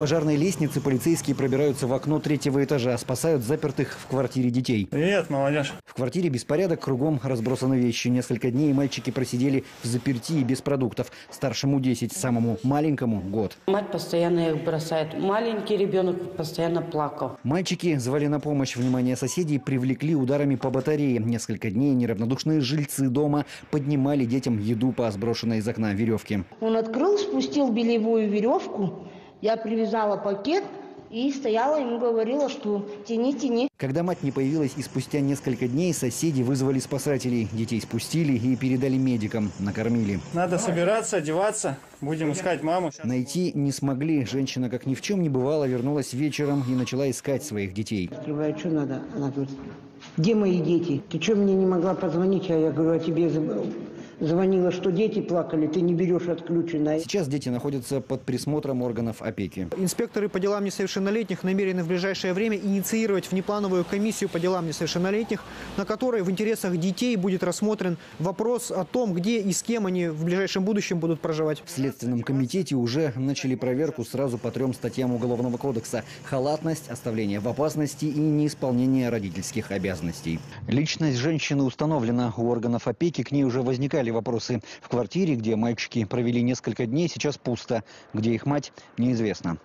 Пожарные лестницы полицейские пробираются в окно третьего этажа, спасают запертых в квартире детей. Привет, молодежь. В квартире беспорядок, кругом разбросаны вещи. Несколько дней мальчики просидели в запертии без продуктов. Старшему 10, самому маленькому год. Мать постоянно их бросает. Маленький ребенок постоянно плакал. Мальчики звали на помощь. Внимание соседей привлекли ударами по батарее. Несколько дней неравнодушные жильцы дома поднимали детям еду по сброшенной из окна веревке. Он открыл, спустил бельевую веревку. Я привязала пакет и стояла, ему говорила, что тяни, тяни. Когда мать не появилась и спустя несколько дней, соседи вызвали спасателей. Детей спустили и передали медикам, накормили. Надо собираться, одеваться, будем искать маму. Найти не смогли. Женщина, как ни в чем не бывало, вернулась вечером и начала искать своих детей. Открываю, что надо? Она говорит, где мои дети? Ты что, мне не могла позвонить? А я говорю, а тебе забыл. Звонила, что дети плакали, ты не берешь, отключена. Сейчас дети находятся под присмотром органов опеки. Инспекторы по делам несовершеннолетних намерены в ближайшее время инициировать внеплановую комиссию по делам несовершеннолетних, на которой в интересах детей будет рассмотрен вопрос о том, где и с кем они в ближайшем будущем будут проживать. В Следственном комитете уже начали проверку сразу по 3 статьям Уголовного кодекса. Халатность, оставление в опасности и неисполнение родительских обязанностей. Личность женщины установлена. У органов опеки к ней уже возникали вопросы. В квартире, где мальчики провели несколько дней, сейчас пусто. Где их мать, неизвестно.